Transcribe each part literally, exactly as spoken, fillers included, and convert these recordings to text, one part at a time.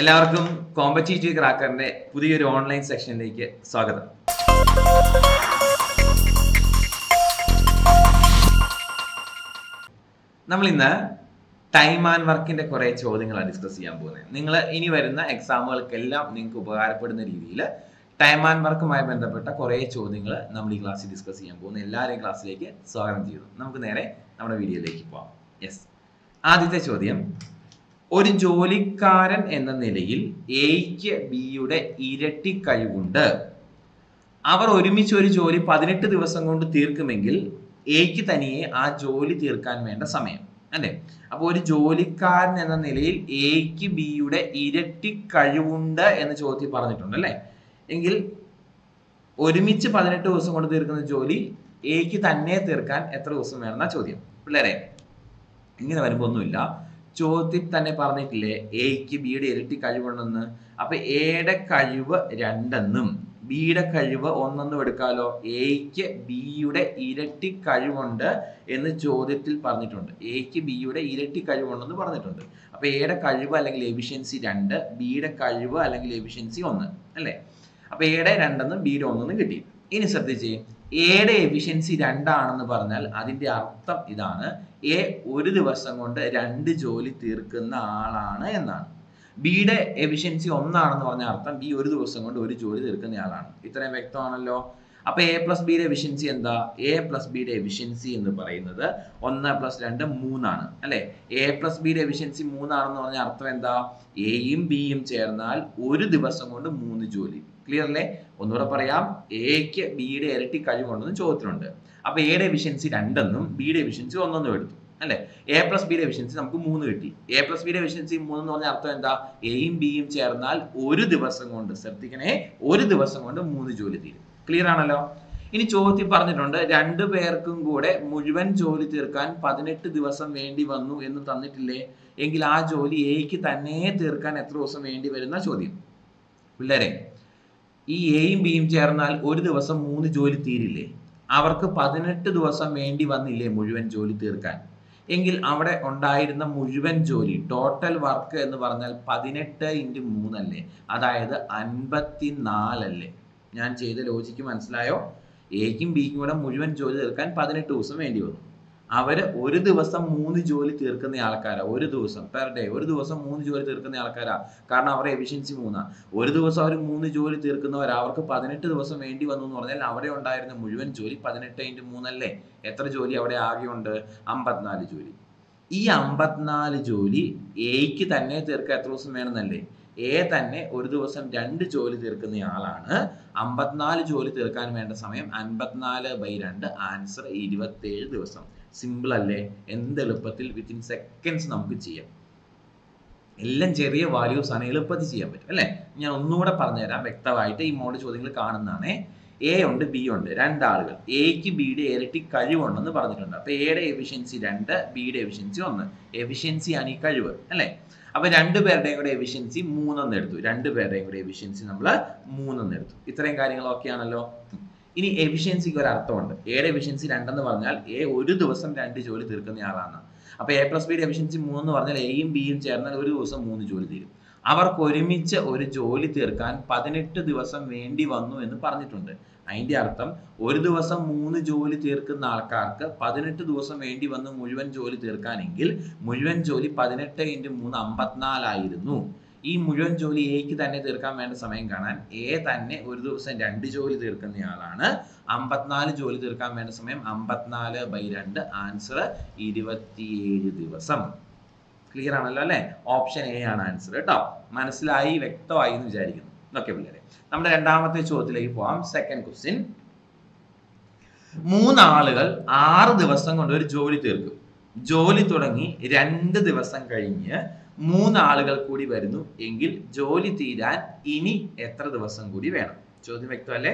എല്ലാവർക്കും കോമ്പറ്റീറ്റീവ് ക്രാക്കറിന്റെ പുതിയൊരു ഓൺലൈൻ സെക്ഷനിലേക്ക് സ്വാഗതം. നമ്മൾ ഇന്ന് ടൈം ആൻഡ് വർക്കിന്റെ കുറെ ചോദ്യങ്ങളാണ് ഡിസ്കസ് ചെയ്യാൻ പോകുന്നത്. നിങ്ങൾ ഇനി വരുന്ന എക്സാമുകൾക്കെല്ലാം നിങ്ങൾക്ക് ഉപകാരപ്പെടുന്ന രീതിയിൽ ടൈം ആൻഡ് വർക്കുമായി ബന്ധപ്പെട്ട കുറേ ചോദ്യങ്ങൾ നമ്മൾ ഈ ക്ലാസ്സിൽ ഡിസ്കസ് ചെയ്യാൻ പോകുന്നു. എല്ലാവരെയും ക്ലാസ്സിലേക്ക് സ്വാഗതം ചെയ്യുന്നു. നമുക്ക് നേരെ നമ്മുടെ വീഡിയോയിലേക്ക് പോകാം. യെസ്, ആദ്യത്തെ ചോദ്യം, ഒരു ജോലിക്കാരൻ എന്ന നിലയിൽ എയ്ക്ക് ബിയുടെ ഇരട്ടി കഴിവുണ്ട്. അവർ ഒരുമിച്ച് ഒരു ജോലി പതിനെട്ട് ദിവസം കൊണ്ട് തീർക്കുമെങ്കിൽ എയ്ക്ക് തനിയെ ആ ജോലി തീർക്കാൻ വേണ്ട സമയം അല്ലേ. അപ്പൊ ഒരു ജോലിക്കാരൻ എന്ന നിലയിൽ എയ്ക്ക് ബിയുടെ ഇരട്ടി കഴിവുണ്ട് എന്ന് ചോദ്യത്തിൽ പറഞ്ഞിട്ടുണ്ട് അല്ലേ. എങ്കിൽ ഒരുമിച്ച് പതിനെട്ട് ദിവസം കൊണ്ട് തീർക്കുന്ന ജോലി എയ്ക്ക് തന്നെ തീർക്കാൻ എത്ര ദിവസം വേണമെന്ന ചോദ്യം. പിള്ളേരെ, ഇങ്ങനെ വരുമ്പോ ഒന്നുമില്ല, ചോദ്യത്തിൽ തന്നെ പറഞ്ഞിട്ടില്ലേ എയ്ക്ക് ബിയുടെ ഇരട്ടി കഴിവുണ്ടെന്ന്. അപ്പൊ എയുടെ കഴിവ് രണ്ടെന്നും ബിയുടെ കഴിവ് ഒന്നെന്നും എടുക്കാലോ. എയ്ക്ക് ബിയുടെ ഇരട്ടി കഴിവുണ്ട് എന്ന് ചോദ്യത്തിൽ പറഞ്ഞിട്ടുണ്ട്. എയ്ക്ക് ബിയുടെ ഇരട്ടി കഴിവുണ്ടെന്ന് പറഞ്ഞിട്ടുണ്ട്. അപ്പൊ എയുടെ കഴിവ് അല്ലെങ്കിൽ എഫിഷ്യൻസി രണ്ട്, ബിയുടെ കഴിവ് അല്ലെങ്കിൽ എഫിഷ്യൻസി ഒന്ന് അല്ലേ. അപ്പൊ എയുടെ രണ്ടെന്നും ബിയുടെ ഒന്നെന്നും കിട്ടി. ഇനി ശ്രദ്ധിച്ച്, എയുടെ എഫിഷ്യൻസി രണ്ടാണെന്ന് പറഞ്ഞാൽ അതിന്റെ അർത്ഥം ഇതാണ്, എ ഒരു ദിവസം കൊണ്ട് രണ്ട് ജോലി തീർക്കുന്ന ആളാണ് എന്നാണ്. ബിയുടെ എഫിഷ്യൻസി ഒന്നാണെന്ന് പറഞ്ഞ അർത്ഥം ബി ഒരു ദിവസം കൊണ്ട് ഒരു ജോലി തീർക്കുന്ന ആളാണ്. ഇത്രയും വ്യക്തമാണല്ലോ. അപ്പൊ എ പ്ലസ് ബിയുടെ എഫിഷ്യൻസി എന്താ? എ പ്ലസ് ബിയുടെ എഫിഷ്യൻസി എന്ന് പറയുന്നത് ഒന്ന് പ്ലസ് രണ്ട് മൂന്നാണ് അല്ലെ. എ പ്ലസ് ബിയുടെ എഫിഷ്യൻസി മൂന്നാണെന്ന് പറഞ്ഞ അർത്ഥം എന്താ? എയും ബിയും ചേർന്നാൽ ഒരു ദിവസം കൊണ്ട് മൂന്ന് ജോലി. ക്ലിയർ അല്ലേ? ഒന്നുകൂടെ പറയാം, എയ്ക്ക് ബിയുടെ ഇരട്ടി കഴിവുണ്ടെന്ന് ചോദ്യത്തിലുണ്ട്. അപ്പൊ എയുടെ എഫിഷ്യൻസി രണ്ടെന്നും ബിയുടെ എഫിഷ്യൻസി ഒന്നെന്നും എടുത്തു അല്ലെ. എ പ്ലസ് ബിയുടെ എഫിഷ്യൻസി നമുക്ക് മൂന്ന് കിട്ടി. എ പ്ലസ് ബിയുടെ എഫിഷ്യൻസി മൂന്ന് എന്ന് പറഞ്ഞ അർത്ഥം എന്താ? എയും ബിയും ചേർന്നാൽ ഒരു ദിവസം കൊണ്ട്, ശ്രദ്ധിക്കണേ, ഒരു ദിവസം കൊണ്ട് മൂന്ന് ജോലി തീരും. ക്ലിയർ ആണല്ലോ. ഇനി ചോദ്യത്തിൽ പറഞ്ഞിട്ടുണ്ട് രണ്ടു പേർക്കും കൂടെ മുഴുവൻ ജോലി തീർക്കാൻ പതിനെട്ട് ദിവസം വേണ്ടി വന്നു എന്ന് തന്നിട്ടില്ലേ. എങ്കിൽ ആ ജോലി എയ്ക്ക് തന്നെ തീർക്കാൻ എത്ര ദിവസം വേണ്ടി വരുന്ന ചോദ്യം. പിള്ളേരെ, ഈ എയും ബിയും ചേർന്നാൽ ഒരു ദിവസം മൂന്ന് ജോലി തീരില്ലേ? അവർക്ക് പതിനെട്ട് ദിവസം വേണ്ടി വന്നില്ലേ മുഴുവൻ ജോലി തീർക്കാൻ? എങ്കിൽ അവിടെ ഉണ്ടായിരുന്ന മുഴുവൻ ജോലി, ടോട്ടൽ വർക്ക് എന്ന് പറഞ്ഞാൽ പതിനെട്ട് ഇൻറ്റു മൂന്നല്ലേ, അതായത് അൻപത്തി നാലല്ലേ. ഞാൻ ചെയ്ത ലോജിക്ക് മനസ്സിലായോ? എയ്ക്കും ബിക്കും കൂടെ മുഴുവൻ ജോലി തീർക്കാൻ പതിനെട്ട് ദിവസം വേണ്ടി വന്നു. അവർ ഒരു ദിവസം മൂന്ന് ജോലി തീർക്കുന്ന ആൾക്കാരാണ്. ഒരു ദിവസം പെർ ഡേ ഒരു ദിവസം മൂന്ന് ജോലി തീർക്കുന്ന ആൾക്കാരാണ്. കാരണം അവരുടെ എഫിഷ്യൻസി മൂന്നാണ്. ഒരു ദിവസം അവർ മൂന്ന് ജോലി തീർക്കുന്നവരാ. അവർക്ക് പതിനെട്ട് ദിവസം വേണ്ടി വന്നു എന്ന് പറഞ്ഞാൽ അവിടെ ഉണ്ടായിരുന്ന മുഴുവൻ ജോലി പതിനെട്ട് ഇൻറ്റു മൂന്നല്ലേ. എത്ര ജോലി അവിടെ ആകെയുണ്ട്? അമ്പത്തിനാല് ജോലി. ഈ അമ്പത്തിനാല് ജോലി എയ്ക്ക് തന്നെ തീർക്കാൻ എത്ര ദിവസം വേണമെന്നല്ലേ. എ തന്നെ ഒരു ദിവസം രണ്ട് ജോലി തീർക്കുന്ന ആളാണ്. അമ്പത്തിനാല് ജോലി തീർക്കാൻ വേണ്ട സമയം അൻപത്തിനാല് ബൈ രണ്ട്, ആൻസർ ഇരുപത്തേഴ് ദിവസം. സിമ്പിൾ അല്ലേ? എന്ത് എളുപ്പത്തിൽ വിത്തിൻ സെക്കൻഡ്സ് നമുക്ക് ചെയ്യാം. എല്ലാം ചെറിയ വാല്യൂസ് ആണ്, എളുപ്പത്തിൽ ചെയ്യാൻ പറ്റും അല്ലെ. ഞാൻ ഒന്നുകൂടെ പറഞ്ഞുതരാം വ്യക്തമായിട്ട്. ഈ മോഡ് ചോദ്യങ്ങൾ കാണുന്നതാണേ. എ ഉണ്ട്, ബി ഉണ്ട്, രണ്ടാളുകൾ. എയ്ക്ക് ബിയുടെ ഇരട്ടി കഴിവുണ്ടെന്ന് പറഞ്ഞിട്ടുണ്ട്. അപ്പൊ എയുടെ എഫിഷ്യൻസി രണ്ട്, ബിയുടെ എഫിഷ്യൻസി ഒന്ന്. എഫിഷ്യൻസി ആണ് ഈ കഴിവ് അല്ലെ. അപ്പൊ രണ്ടുപേരുടെയും കൂടെ എഫിഷ്യൻസി മൂന്നെന്ന് എടുത്തു. രണ്ടുപേരുടെയും കൂടെ എഫിഷ്യൻസി നമ്മൾ മൂന്നെന്ന് എടുത്തു. ഇത്രയും കാര്യങ്ങൾ ഓക്കെ ആണല്ലോ. ഇനി എഫിഷ്യൻസിക്ക് ഒരു അർത്ഥമുണ്ട്. എയുടെ എഫിഷ്യൻസി രണ്ടെന്ന് പറഞ്ഞാൽ എ ഒരു ദിവസം രണ്ട് ജോലി തീർക്കുന്ന ആളാണ്. അപ്പൊ എ പ്ലസ് ബിയുടെ എഫിഷ്യൻസി മൂന്ന് പറഞ്ഞാൽ എയും ബിയും ചേർന്നാൽ ഒരു ദിവസം മൂന്ന് ജോലി തീരും. അവർക്ക് ഒരുമിച്ച് ഒരു ജോലി തീർക്കാൻ പതിനെട്ട് ദിവസം വേണ്ടി വന്നു എന്ന് പറഞ്ഞിട്ടുണ്ട്. അതിന്റെ അർത്ഥം ഒരു ദിവസം മൂന്ന് ജോലി തീർക്കുന്ന ആൾക്കാർക്ക് പതിനെട്ട് ദിവസം വേണ്ടി വന്ന് മുഴുവൻ ജോലി തീർക്കാനെങ്കിൽ മുഴുവൻ ജോലി പതിനെട്ട് ഇൻറ്റു മൂന്ന് അമ്പത്തിനാലായിരുന്നു. ഈ മുഴുവൻ ജോലി എയ്ക്ക് തന്നെ തീർക്കാൻ വേണ്ട സമയം കാണാൻ എ തന്നെ ഒരു ദിവസം രണ്ട് ജോലി തീർക്കുന്നയാളാണ്. അമ്പത്തിനാല് ജോലി തീർക്കാൻ വേണ്ട സമയം അമ്പത്തിനാല് ബൈ രണ്ട്, ആൻസർ ഇരുപത്തിയേഴ് ദിവസം. ക്ലിയർ ആണല്ലോ അല്ലെ. ഓപ്ഷൻ എ ആണ് ആൻസർ കേട്ടോ. മനസ്സിലായി, വ്യക്തമായി എന്ന് വിചാരിക്കുന്നു. ഓക്കെ പിള്ളേരെ, നമ്മുടെ രണ്ടാമത്തെ ചോദ്യത്തിലേക്ക് പോവാം. സെക്കൻഡ് ക്വസ്റ്റ്യൻ, മൂന്നാളുകൾ ആറ് ദിവസം കൊണ്ട് ഒരു ജോലി തീർക്കും. ജോലി തുടങ്ങി രണ്ട് ദിവസം കഴിഞ്ഞ് മൂന്നാളുകൾ കൂടി വരുന്നു എങ്കിൽ ജോലി തീരാൻ ഇനി എത്ര ദിവസം കൂടി വേണം? ചോദ്യം വ്യക്തമല്ലേ?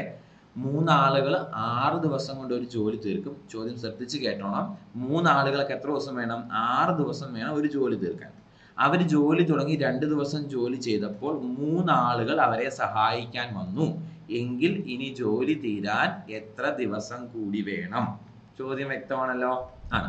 മൂന്നാളുകൾ ആറ് ദിവസം കൊണ്ട് ഒരു ജോലി തീർക്കും. ചോദ്യം ശ്രദ്ധിച്ച് കേട്ടോണം. മൂന്നാളുകൾക്ക് എത്ര ദിവസം വേണം? ആറ് ദിവസം വേണം ഒരു ജോലി തീർക്കാൻ. അവർ ജോലി തുടങ്ങി രണ്ട് ദിവസം ജോലി ചെയ്തപ്പോൾ മൂന്നാളുകൾ അവരെ സഹായിക്കാൻ വന്നു എങ്കിൽ ഇനി ജോലി തീരാൻ എത്ര ദിവസം കൂടി വേണം? ചോദ്യം വ്യക്തമാണല്ലോ. ആണ്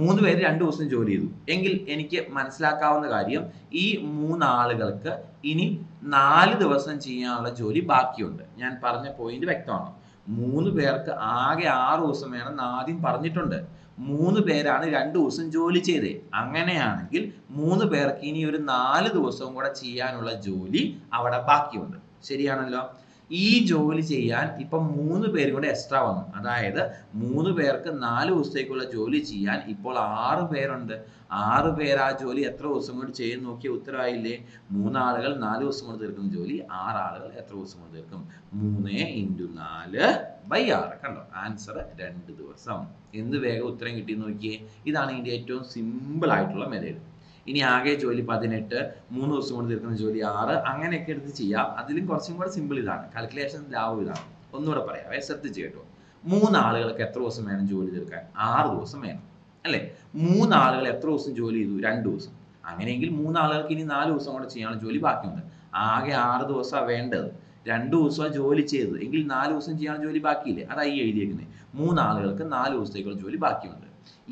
മൂന്ന് പേര് രണ്ട് ദിവസം ജോലി ചെയ്തു എങ്കിൽ എനിക്ക് മനസ്സിലാക്കാവുന്ന കാര്യം ഈ മൂന്നാളുകൾക്ക് ഇനി നാല് ദിവസം ചെയ്യാനുള്ള ജോലി ബാക്കിയുണ്ട്. ഞാൻ പറഞ്ഞ പോയിന്റ് വ്യക്തമാണ്. മൂന്ന് പേർക്ക് ആകെ ആറ് ദിവസം വേണമെന്ന് ആദ്യം പറഞ്ഞിട്ടുണ്ട്. മൂന്ന് പേരാണ് രണ്ട് ദിവസം ജോലി ചെയ്തത്. അങ്ങനെയാണെങ്കിൽ മൂന്ന് പേർക്ക് ഇനി ഒരു നാല് ദിവസവും കൂടെ ചെയ്യാനുള്ള ജോലി അവിടെ ബാക്കിയുണ്ട്. ശരിയാണല്ലോ? ഈ ജോലി ചെയ്യാൻ ഇപ്പം മൂന്ന് പേരും കൂടെ എക്സ്ട്രാ വന്നു. അതായത് മൂന്ന് പേർക്ക് നാല് ദിവസത്തേക്കുള്ള ജോലി ചെയ്യാൻ ഇപ്പോൾ ആറ് പേരുണ്ട്. ആറ് പേർ ആ ജോലി എത്ര ദിവസം കൊണ്ട് ചെയ്ത് നോക്കിയാൽ ഉത്തരവായില്ലേ? മൂന്നാളുകൾ നാല് ദിവസം കൊണ്ട് തീർക്കും ജോലി. ആറാളുകൾ എത്ര ദിവസം കൊണ്ട് തീർക്കും? മൂന്ന് ഇൻറ്റു നാല് ബൈ ആറ്. കണ്ടോ ആൻസർ? രണ്ട് ദിവസം. എന്ത് വേഗം ഉത്തരം കിട്ടി നോക്കിയേ. ഇതാണ് ഇതിൻ്റെ ഏറ്റവും സിമ്പിളായിട്ടുള്ള മെത്തേഡ്. ഇനി ആകെ ജോലി പതിനെട്ട്, മൂന്ന് ദിവസം കൊണ്ട് തീർക്കുന്ന ജോലി ആറ്, അങ്ങനെയൊക്കെ എടുത്ത് ചെയ്യാം. അതിലും കുറച്ചും കൂടെ സിമ്പിൾ ഇതാണ്. കാൽക്കുലേഷൻ ലാഭം ഇതാണ്. ഒന്നുകൂടെ പറയാവേ, ശ്രദ്ധിച്ച് കേട്ടോ. മൂന്നാളുകൾക്ക് എത്ര ദിവസം വേണം ജോലി തീർക്കാൻ? ആറ് ദിവസം വേണം അല്ലേ? മൂന്നാളുകൾ എത്ര ദിവസം ജോലി ചെയ്തു? രണ്ട് ദിവസം. അങ്ങനെയെങ്കിൽ മൂന്നാളുകൾക്ക് ഇനി നാല് ദിവസം കൂടെ ചെയ്യാനുള്ള ജോലി ബാക്കിയുണ്ട്. ആകെ ആറ് ദിവസമാണ് വേണ്ടത്. രണ്ട് ദിവസമാണ് ജോലി ചെയ്തത് എങ്കിൽ നാല് ദിവസം ചെയ്യാനുള്ള ജോലി ബാക്കിയില്ലേ? അതായി എഴുതിയിരിക്കുന്നത്. മൂന്നാളുകൾക്ക് നാല് ദിവസത്തേക്കുള്ള ജോലി ബാക്കിയുണ്ട്.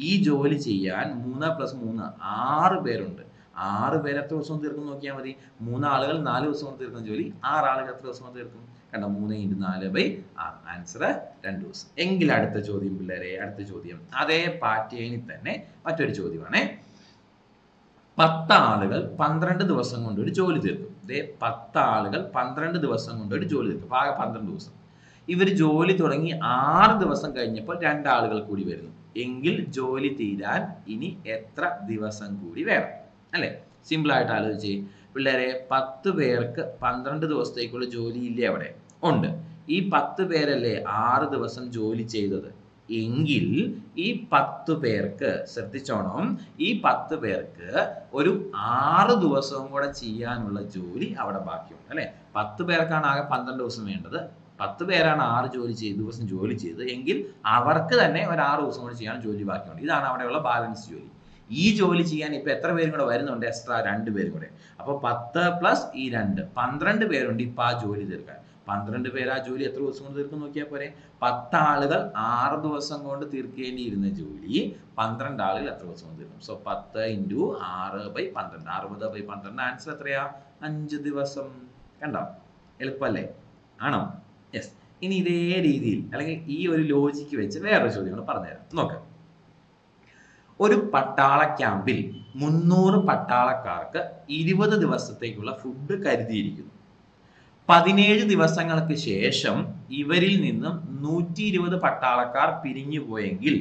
ഈ ജോലി ചെയ്യാൻ മൂന്ന് പ്ലസ് മൂന്ന് ആറ് പേരുണ്ട്. ആറ് പേര് എത്ര ദിവസം തീർക്കും നോക്കിയാൽ മതി. മൂന്നാളുകൾ നാല് ദിവസം കൊണ്ട് തീർക്കുന്ന ജോലി ആറാളുകൾ എത്ര ദിവസം കൊണ്ട് തീർക്കും? കണ്ടോ, മൂന്ന് ഇൻറ്റു നാല് ബൈ ആറ്. ആൻസർ രണ്ട് ദിവസം. എങ്കിൽ അടുത്ത ചോദ്യം പിള്ളേരെ, അടുത്ത ചോദ്യം അതേ പാറ്റേണിൽ തന്നെ മറ്റൊരു ചോദ്യമാണേ. പത്താളുകൾ പന്ത്രണ്ട് ദിവസം കൊണ്ട് ഒരു ജോലി തീർക്കും. ഇതേ പത്താളുകൾ പന്ത്രണ്ട് ദിവസം കൊണ്ട് ഒരു ജോലി തീർക്കും. ആകെ പന്ത്രണ്ട് ദിവസം. ഇവർ ജോലി തുടങ്ങി ആറ് ദിവസം കഴിഞ്ഞപ്പോൾ രണ്ടാളുകൾ കൂടി വരുന്നു എങ്കിൽ ജോലി തീരാൻ ഇനി എത്ര ദിവസം കൂടി വേണം? അല്ലേ? സിമ്പിളായിട്ട് ആലോചിച്ച് പിള്ളേരെ. പത്ത് പേർക്ക് പന്ത്രണ്ട് ദിവസത്തേക്കുള്ള ജോലി ഇല്ലേ? അവിടെ ഉണ്ട്. ഈ പത്ത് പേരല്ലേ ആറ് ദിവസം ജോലി ചെയ്തത് എങ്കിൽ ഈ പത്ത് പേർക്ക് ശ്രദ്ധിച്ചോണം. ഈ പത്ത് പേർക്ക് ഒരു ആറ് ദിവസവും കൂടെ ചെയ്യാനുള്ള ജോലി അവിടെ ബാക്കിയുണ്ട് അല്ലേ? പത്ത് പേർക്കാണ് ആകെ പന്ത്രണ്ട് ദിവസം വേണ്ടത്. പത്ത് പേരാണ് ആറ് ജോലി ചെയ്ത് ദിവസം ജോലി ചെയ്ത് എങ്കിൽ അവർക്ക് തന്നെ ഒരു ആറ് ദിവസം കൂടി ചെയ്യാൻ ജോലി ബാക്കിയുണ്ട്. ഇതാണ് അവിടെയുള്ള ബാലൻസ് ജോലി. ഈ ജോലി ചെയ്യാൻ ഇപ്പം എത്ര പേരും കൂടെ വരുന്നുണ്ട്? എക്സ്ട്രാ രണ്ട് പേരും കൂടെ. അപ്പോൾ പത്ത് പ്ലസ് ഈ രണ്ട്, പന്ത്രണ്ട് പേരുണ്ട് ഇപ്പം ആ ജോലി തീർക്കാൻ. പന്ത്രണ്ട് പേര് ആ ജോലി എത്ര ദിവസം കൊണ്ട് തീർക്കും നോക്കിയാൽ പോരെ. പത്താളുകൾ ആറ് ദിവസം കൊണ്ട് തീർക്കേണ്ടിയിരുന്ന ജോലി പന്ത്രണ്ട് ആളുകൾ എത്ര ദിവസം കൊണ്ട് തീർക്കും? സോ പത്ത് ഇൻറ്റു ആറ് ബൈ പന്ത്രണ്ട്, അറുപത് ബൈ പന്ത്രണ്ട്. ആൻസർ എത്രയാ? അഞ്ച് ദിവസം. കണ്ടോ, എളുപ്പമല്ലേ? ആണോ? യെസ്. ഇനി ഇതേ രീതിയിൽ അല്ലെങ്കിൽ ഈ ഒരു ലോജിക്ക് വെച്ച് വേറൊരു ചോദ്യങ്ങൾ പറഞ്ഞുതരാം, നോക്കാം. ഒരു പട്ടാള ക്യാമ്പിൽ മുന്നൂറ് പട്ടാളക്കാർക്ക് ഇരുപത് ദിവസത്തേക്കുള്ള ഫുഡ് കരുതിയിരിക്കുന്നു. പതിനേഴ് ദിവസങ്ങൾക്ക് ശേഷം ഇവരിൽ നിന്നും നൂറ്റി ഇരുപത് പട്ടാളക്കാർ പിരിഞ്ഞു പോയെങ്കിൽ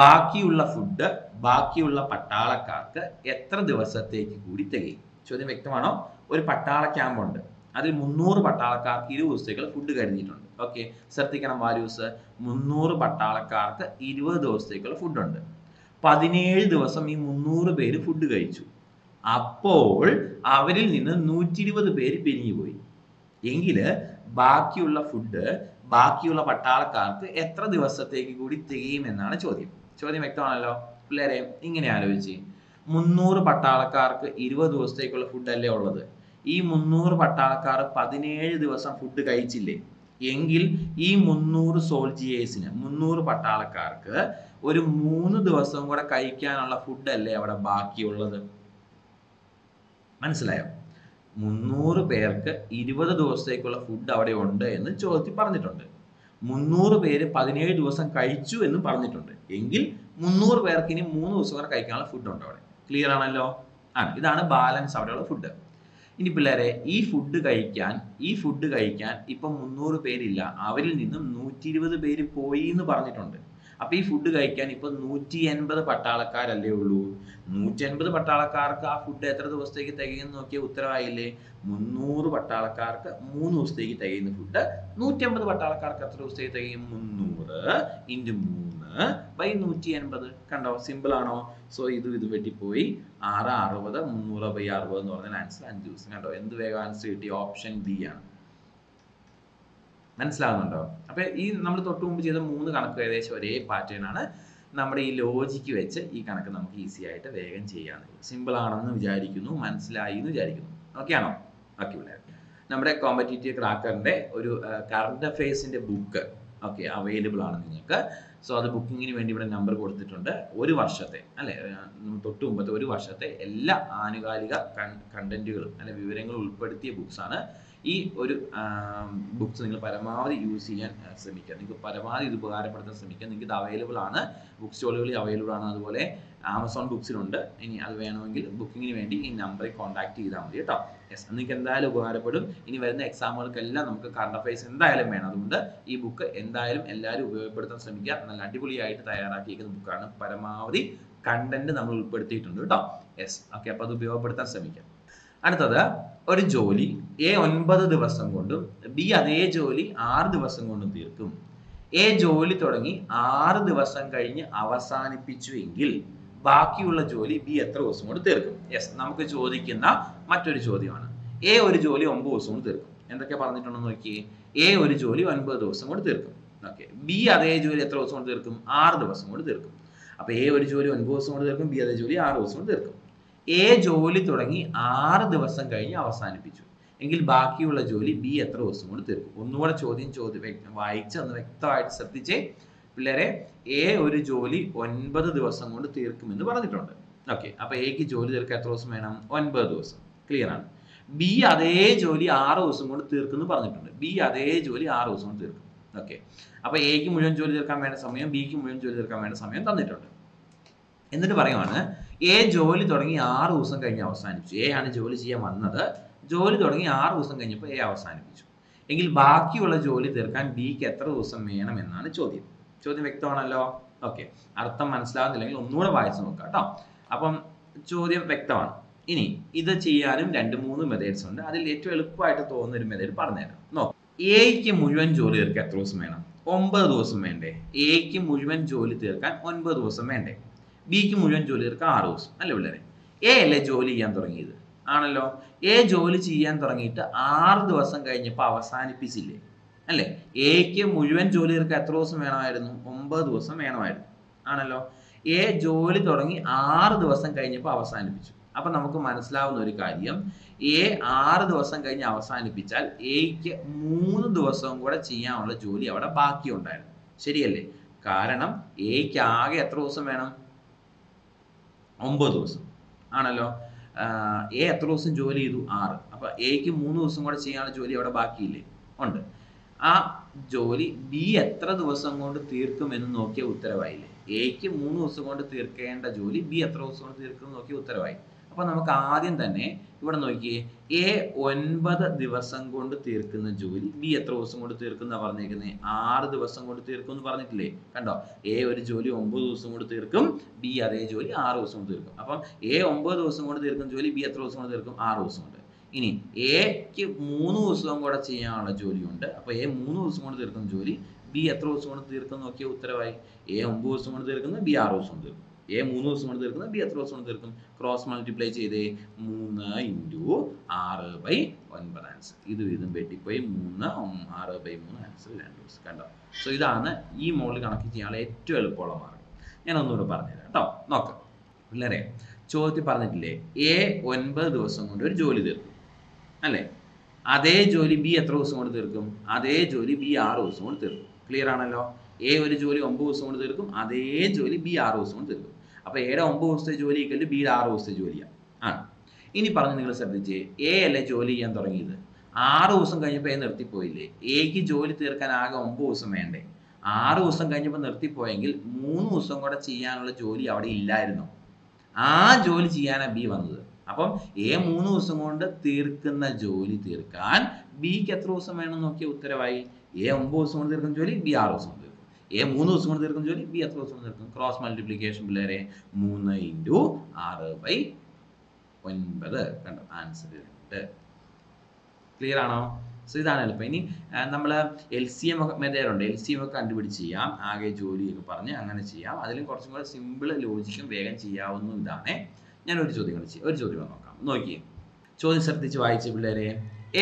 ബാക്കിയുള്ള ഫുഡ് ബാക്കിയുള്ള പട്ടാളക്കാർക്ക് എത്ര ദിവസത്തേക്ക് കൂടി തികയും? ചോദ്യം വ്യക്തമാണോ? ഒരു പട്ടാള ക്യാമ്പുണ്ട്. അതിൽ മുന്നൂറ് പട്ടാളക്കാർക്ക് ഇരുപത് ദിവസത്തേക്കുള്ള ഫുഡ് കരുതിയിട്ടുണ്ട്. ഓക്കെ, ശ്രദ്ധിക്കണം. വാല്യൂസ് മുന്നൂറ് പട്ടാളക്കാർക്ക് ഇരുപത് ദിവസത്തേക്കുള്ള ഫുഡുണ്ട്. പതിനേഴ് ദിവസം ഈ മുന്നൂറ് പേര് ഫുഡ് കഴിച്ചു. അപ്പോൾ അവരിൽ നിന്ന് നൂറ്റി ഇരുപത് പേര് പിരിഞ്ഞുപോയി എങ്കിൽ ബാക്കിയുള്ള ഫുഡ് ബാക്കിയുള്ള പട്ടാളക്കാർക്ക് എത്ര ദിവസത്തേക്ക് കൂടി തികയുമെന്നാണ് ചോദ്യം. ചോദ്യം വ്യക്തമാണല്ലോ പിള്ളേരെ? ഇങ്ങനെ ആലോചിച്ച് മുന്നൂറ് പട്ടാളക്കാർക്ക് ഇരുപത് ദിവസത്തേക്കുള്ള ഫുഡല്ലേ ഉള്ളത്. ഈ മുന്നൂറ് പട്ടാളക്കാർ പതിനേഴ് ദിവസം ഫുഡ് കഴിച്ചില്ലേ എങ്കിൽ ഈ മുന്നൂറ് സോൾജിയേഴ്സിന്, മുന്നൂറ് പട്ടാളക്കാർക്ക് ഒരു മൂന്ന് ദിവസം കൂടെ കഴിക്കാനുള്ള ഫുഡല്ലേ അവിടെ ബാക്കിയുള്ളത്. മനസ്സിലായോ? മുന്നൂറ് പേർക്ക് ഇരുപത് ദിവസത്തേക്കുള്ള ഫുഡ് അവിടെ ഉണ്ട് എന്ന് ചോദ്യത്തിൽ പറഞ്ഞിട്ടുണ്ട്. മുന്നൂറ് പേര് പതിനേഴ് ദിവസം കഴിച്ചു എന്ന് പറഞ്ഞിട്ടുണ്ട് എങ്കിൽ മുന്നൂറ് പേർക്ക് ഇനി മൂന്ന് ദിവസം കൂടെ കഴിക്കാനുള്ള ഫുഡ് ഉണ്ട് അവിടെ. ക്ലിയർ ആണല്ലോ? ആ, ഇതാണ് ബാലൻസ് അവിടെയുള്ള ഫുഡ്. ഇനി പിള്ളേരെ, ഈ ഫുഡ് കഴിക്കാൻ ഈ ഫുഡ് കഴിക്കാൻ ഇപ്പം മുന്നൂറ് പേരില്ല, അവരിൽ നിന്നും നൂറ്റി ഇരുപത് പേര് പോയി എന്ന് പറഞ്ഞിട്ടുണ്ട്. അപ്പോൾ ഈ ഫുഡ് കഴിക്കാൻ ഇപ്പോൾ നൂറ്റി എൺപത് പട്ടാളക്കാരല്ലേ ഉള്ളൂ. നൂറ്റി എൺപത് പട്ടാളക്കാർക്ക് ആ ഫുഡ് എത്ര ദിവസത്തേക്ക് തികയുമെന്ന് നോക്കിയാൽ ഉത്തരവായില്ലേ? മുന്നൂറ് പട്ടാളക്കാർക്ക് മൂന്ന് ദിവസത്തേക്ക് തികയുന്ന ഫുഡ് നൂറ്റി എൺപത് പട്ടാളക്കാർക്ക് എത്ര ദിവസത്തേക്ക് തികയും? മുന്നൂറ് ഇൻറ്റു മൂന്ന് ബൈ നൂറ്റി എൺപത്. കണ്ടോ, സിമ്പിൾ ആണോ? സോ ഇത് ഇത് വെട്ടിപ്പോയി. ആറ് അറുപത് മുന്നൂറ് ബൈ അറുപത് എന്ന് പറഞ്ഞാൽ ആൻസർ അഞ്ച് ദിവസം. കണ്ടോ എന്ത് വേഗം ആൻസർ കിട്ടി? ഓപ്ഷൻ ബി ആണ്. മനസ്സിലാകുന്നുണ്ടോ? അപ്പൊ ഈ നമ്മൾ തൊട്ട് മുമ്പ് ചെയ്ത മൂന്ന് കണക്ക് ഏകദേശം ഒരേ പാറ്റേൺ ആണ്. നമ്മുടെ ഈ ലോജിക്ക് വെച്ച് ഈ കണക്ക് നമുക്ക് ഈസി ആയിട്ട് വേഗം ചെയ്യാൻ സിമ്പിൾ ആണെന്ന് വിചാരിക്കുന്നു. മനസ്സിലായി എന്ന് വിചാരിക്കുന്നു. ഓക്കെ ആണോ? ഓക്കെ. ഇവിടെ നമ്മുടെ കോമ്പറ്റീറ്റീവ് ക്രാക്കറിന്റെ ഒരു കറണ്ട് അഫെയർസിന്റെ ബുക്ക് ഓക്കെ അവൈലബിൾ ആണ് നിങ്ങൾക്ക്. സോ അത് ബുക്കിങ്ങിന് വേണ്ടി ഇവിടെ നമ്പർ കൊടുത്തിട്ടുണ്ട്. ഒരു വർഷത്തെ അല്ലെ തൊട്ട് മുമ്പത്തെ ഒരു വർഷത്തെ എല്ലാ ആനുകാലിക കണ്ടന്റുകളും അല്ലെ വിവരങ്ങളും ഉൾപ്പെടുത്തിയ ബുക്സ് ആണ്. ഈ ഒരു ബുക്സ് നിങ്ങൾ പരമാവധി യൂസ് ചെയ്യാൻ ശ്രമിക്കുക. നിങ്ങൾക്ക് പരമാവധി ഇത് ഉപകാരപ്പെടുത്താൻ ശ്രമിക്കുക. നിങ്ങൾക്ക് ഇത് അവൈലബിൾ ആണ്, ബുക്ക് സ്റ്റോളുകളിൽ അവൈലബിൾ ആണ്. അതുപോലെ ആമസോൺ ബുക്സിലുണ്ട്. ഇനി അത് വേണമെങ്കിൽ ബുക്കിങ്ങിന് വേണ്ടി ഈ നമ്പറിൽ കോൺടാക്ട് ചെയ്താൽ മതി കേട്ടോ. യെസ്, നിങ്ങൾക്ക് എന്തായാലും ഉപകാരപ്പെടും. ഇനി വരുന്ന എക്സാമുകൾക്കെല്ലാം നമുക്ക് കറണ്ട് അഫയേഴ്സ് എന്തായാലും വേണം. അതുകൊണ്ട് ഈ ബുക്ക് എന്തായാലും എല്ലാവരും ഉപയോഗപ്പെടുത്താൻ ശ്രമിക്കുക. നല്ല അടിപൊളിയായിട്ട് തയ്യാറാക്കിയിരിക്കുന്ന ബുക്കാണ്. പരമാവധി കണ്ടന്റ് നമ്മൾ ഉൾപ്പെടുത്തിയിട്ടുണ്ട് കേട്ടോ. Yes, okay. അപ്പോൾ അത് ഉപയോഗപ്പെടുത്താൻ ശ്രമിക്കാം. അടുത്തത്, ഒരു ജോലി എ ഒൻപത് ദിവസം കൊണ്ടും ബി അതേ ജോലി ആറ് ദിവസം കൊണ്ടും തീർക്കും. എ ജോലി തുടങ്ങി ആറ് ദിവസം കഴിഞ്ഞ് അവസാനിപ്പിച്ചു എങ്കിൽ ബാക്കിയുള്ള ജോലി ബി എത്ര ദിവസം കൊണ്ട് തീർക്കും? യെസ്, നമുക്ക് ചോദിക്കുന്ന മറ്റൊരു ചോദ്യമാണ്. എ ഒരു ജോലി ഒമ്പത് ദിവസം കൊണ്ട് തീർക്കും. എന്തൊക്കെ പറഞ്ഞിട്ടുണ്ടെന്ന് നോക്കിയേ. എ ഒരു ജോലി ഒൻപത് ദിവസം കൊണ്ട് തീർക്കും. ഓക്കെ. ബി അതേ ജോലി എത്ര ദിവസം കൊണ്ട് തീർക്കും? ആറ് ദിവസം കൊണ്ട് തീർക്കും. അപ്പൊ എ ഒരു ജോലി ഒൻപത് ദിവസം കൊണ്ട് തീർക്കും, ബി അതേ ജോലി ആറ് ദിവസം കൊണ്ട് തീർക്കും. എ ജോലി തുടങ്ങി ആറ് ദിവസം കഴിഞ്ഞ് അവസാനിപ്പിച്ചു എങ്കിൽ ബാക്കിയുള്ള ജോലി ബി എത്ര ദിവസം കൊണ്ട് തീർക്കും? ഒന്നുകൂടെ ചോദ്യം ചോദ്യം വായിച്ച് ഒന്ന് വ്യക്തമായിട്ട് ശ്രദ്ധിച്ചേ പിള്ളേരെ. എ ഒരു ജോലി ഒൻപത് ദിവസം കൊണ്ട് തീർക്കുമെന്ന് പറഞ്ഞിട്ടുണ്ട്. ഓക്കെ. അപ്പൊ എക്ക് ജോലി തീർക്കാൻ എത്ര ദിവസം വേണം? ഒൻപത് ദിവസം. ക്ലിയർ ആണ്. ബി അതേ ജോലി ആറ് ദിവസം കൊണ്ട് തീർക്കുമെന്ന് പറഞ്ഞിട്ടുണ്ട്. ബി അതേ ജോലി ആറ് ദിവസം കൊണ്ട് തീർക്കും. ഓക്കെ. അപ്പൊ എക്ക് മുഴുവൻ ജോലി തീർക്കാൻ വേണ്ട സമയം, ബിക്ക് മുഴുവൻ ജോലി തീർക്കാൻ വേണ്ട സമയം തന്നിട്ടുണ്ട്. എന്നിട്ട് പറയുവാണ് എ ജോലി തുടങ്ങി ആറ് ദിവസം കഴിഞ്ഞ് അവസാനിപ്പിച്ചു. എ ആണ് ജോലി ചെയ്യാൻ വന്നത്. ജോലി തുടങ്ങി ആറ് ദിവസം കഴിഞ്ഞപ്പോൾ എ അവസാനിപ്പിച്ചു എങ്കിൽ ബാക്കിയുള്ള ജോലി തീർക്കാൻ ബിക്ക് എത്ര ദിവസം വേണം എന്നാണ് ചോദ്യം. ചോദ്യം വ്യക്തമാണല്ലോ. ഓക്കെ. അർത്ഥം മനസ്സിലാകുന്നില്ലെങ്കിൽ ഒന്നുകൂടെ വായിച്ചു നോക്കാം കേട്ടോ. അപ്പം ചോദ്യം വ്യക്തമാണ്. ഇനി ഇത് ചെയ്യാനും രണ്ട് മൂന്ന് മെത്തേഡ്സ് ഉണ്ട്. അതിൽ ഏറ്റവും എളുപ്പമായിട്ട് തോന്നുന്ന ഒരു മെത്തേഡ് പറഞ്ഞുതരാം. നോക്കാം. എക്ക് മുഴുവൻ ജോലി തീർക്കാൻ എത്ര ദിവസം വേണം? ഒമ്പത് ദിവസം വേണ്ടേ? എക്ക് മുഴുവൻ ജോലി തീർക്കാൻ ഒൻപത് ദിവസം വേണ്ടേ? ബിക്ക് മുഴുവൻ ജോലി തീർക്കാൻ ആറ് ദിവസം അല്ലേ പിള്ളേരെ? എ അല്ലേ ജോലി ചെയ്യാൻ തുടങ്ങിയത്? ആണല്ലോ. എ ജോലി ചെയ്യാൻ തുടങ്ങിയിട്ട് ആറ് ദിവസം കഴിഞ്ഞപ്പോൾ അവസാനിപ്പിച്ചില്ലേ അല്ലേ? എക്ക് മുഴുവൻ ജോലി തീർക്കാൻ എത്ര ദിവസം വേണമായിരുന്നു? ഒമ്പത് ദിവസം വേണമായിരുന്നു. ആണല്ലോ. എ ജോലി തുടങ്ങി ആറ് ദിവസം കഴിഞ്ഞപ്പോൾ അവസാനിപ്പിച്ചു. അപ്പൊ നമുക്ക് മനസ്സിലാവുന്ന ഒരു കാര്യം, എ ആറ് ദിവസം കഴിഞ്ഞ് അവസാനിപ്പിച്ചാൽ എക്ക് മൂന്ന് ദിവസവും കൂടെ ചെയ്യാനുള്ള ജോലി അവിടെ ബാക്കിയുണ്ടായിരുന്നു. ശരിയല്ലേ? കാരണം എക്ക് ആകെ എത്ര ദിവസം വേണം? ഒമ്പത് ദിവസം. ആണല്ലോ. എ എത്ര ദിവസം ജോലി ചെയ്തു? ആറ്. അപ്പൊ എക്ക് മൂന്ന് ദിവസം കൂടെ ചെയ്യാനുള്ള ജോലി അവിടെ ബാക്കിയില്ലേ? ഉണ്ട്. ആ ജോലി ബി എത്ര ദിവസം കൊണ്ട് തീർക്കും എന്ന് നോക്കിയ ഉത്തരവായില്ലേ? എക്ക് മൂന്ന് ദിവസം കൊണ്ട് തീർക്കേണ്ട ജോലി ബി എത്ര ദിവസം കൊണ്ട് തീർക്കും എന്ന് നോക്കിയ ഉത്തരവായി. അപ്പൊ നമുക്ക് ആദ്യം തന്നെ ഇവിടെ നോക്കിയേ. എ ഒൻപത് ദിവസം കൊണ്ട് തീർക്കുന്ന ജോലി ബി എത്ര ദിവസം കൊണ്ട് തീർക്കുന്ന പറഞ്ഞേക്കുന്നത്? ആറ് ദിവസം കൊണ്ട് തീർക്കും എന്ന് പറഞ്ഞിട്ടില്ലേ? കണ്ടോ. എ ഒരു ജോലി ഒമ്പത് ദിവസം കൊണ്ട് തീർക്കും, ബി അതേ ജോലി ആറ് ദിവസം കൊണ്ട് തീർക്കും. അപ്പം എ ഒമ്പത് ദിവസം കൊണ്ട് തീർക്കുന്ന ജോലി ബി എത്ര ദിവസം കൊണ്ട് തീർക്കും? ആറ് ദിവസം കൊണ്ട്. ഇനി എക്ക് മൂന്ന് ദിവസവും കൂടെ ചെയ്യാനുള്ള ജോലിയുണ്ട്. അപ്പൊ എ മൂന്ന് ദിവസം കൊണ്ട് തീർക്കുന്ന ജോലി ബി എത്ര ദിവസം കൊണ്ട് തീർക്കുന്ന നോക്കിയ ഉത്തരവായി. എ ഒമ്പത് ദിവസം കൊണ്ട് തീർക്കുന്നത് ബി ആറ് ദിവസം കൊണ്ട് തീർക്കും. എ മൂന്ന് ദിവസം കൊണ്ട് തീർക്കുന്നത് ബി എത്ര ദിവസം കൊണ്ട് തീർക്കും? ക്രോസ് മൾട്ടിപ്ലൈ ചെയ്തേ. മൂന്ന് ഇൻറ്റു ആറ് ബൈ ഒൻപത് ആൻസർ. ഇത് ഇതും വെട്ടിപ്പോയി. മൂന്ന് ആറ് ബൈ മൂന്ന് ആൻസർ രണ്ട് ദിവസം. കണ്ടോ. സോ ഇതാണ് ഈ മോഡൽ കണക്ക് ചെയ്യാനുള്ള ഏറ്റവും എളുപ്പമുള്ള മാർഗം. ഞാൻ ഒന്നുകൂടെ പറഞ്ഞുതരാം കേട്ടോ. നോക്കാം പിള്ളേരെ. ചോദ്യത്തിൽ പറഞ്ഞിട്ടില്ലേ എ ഒൻപത് ദിവസം കൊണ്ട് ഒരു ജോലി തീർക്കും അല്ലേ? അതേ ജോലി ബി എത്ര ദിവസം കൊണ്ട് തീർക്കും? അതേ ജോലി ബി ആറ് ദിവസം കൊണ്ട് തീർക്കും. ക്ലിയർ ആണല്ലോ. എ ഒരു ജോലി ഒമ്പത് ദിവസം കൊണ്ട് തീർക്കും, അതേ ജോലി ബി ആറ് ദിവസം കൊണ്ട് തീർക്കും. അപ്പൊ എയുടെ ഒമ്പത് ദിവസത്തെ ജോലി കഴിഞ്ഞ് ബിയുടെ ആറ് ദിവസത്തെ ജോലിയാണ് ആണ്. ഇനി പറഞ്ഞ് നിങ്ങൾ ശ്രദ്ധിച്ച് എ അല്ലേ ജോലി ചെയ്യാൻ തുടങ്ങിയത്? ആറ് ദിവസം കഴിഞ്ഞപ്പോൾ എ നിർത്തിപ്പോയില്ലേ? എക്ക് ജോലി തീർക്കാൻ ആകെ ഒമ്പത് ദിവസം വേണ്ടേ? ആറ് ദിവസം കഴിഞ്ഞപ്പോൾ നിർത്തിപ്പോയെങ്കിൽ മൂന്ന് ദിവസം കൂടെ ചെയ്യാനുള്ള ജോലി അവിടെ ഇല്ലായിരുന്നു. ആ ജോലി ചെയ്യാനാണ് ബി വന്നത്. അപ്പം എ മൂന്ന് ദിവസം കൊണ്ട് തീർക്കുന്ന ജോലി തീർക്കാൻ ബിക്ക് എത്ര ദിവസം വേണം നോക്കിയ ഉത്തരവായി. എ ഒമ്പത് ദിവസം കൊണ്ട് തീർക്കുന്ന ജോലി ബി ആറ് ദിവസം കൊണ്ട് തീർക്കും. A മൂന്ന് ദിവസം കൊണ്ട് തീർക്കുന്ന ജോലി B എത്ര ദിവസം കൊണ്ട് തീർക്കും? ക്രോസ് മൾട്ടിപ്ലിക്കേഷൻ പിള്ളേരെ മൂന്ന് ഇൻടു ആറ് ബൈ ഒൻപത് കണ്ടോ ആൻസർ ഉണ്ട്. ക്ലിയർ ആണോ? സോ ഇതാണ് എളുപ്പം. ഇനി നമ്മൾ എൽ സി എം ഒക്കെ മെത്തേഡുണ്ട്, എൽ സി എം ഒക്കെ കണ്ടുപിടിച്ച് ചെയ്യാം, ആകെ ജോലിയൊക്കെ പറഞ്ഞ് അങ്ങനെ ചെയ്യാം. അതിലും കുറച്ചും കൂടെ സിമ്പിൾ ലോജിക്കും വേഗം ചെയ്യാവുന്ന ഇതാണ്. ഞാൻ ഒരു ചോദ്യം കളിച്ച് ഒരു ചോദ്യം നോക്കാം, നോക്കിയേ. ചോദ്യം ശ്രദ്ധിച്ച് വായിച്ച പിള്ളേരെ,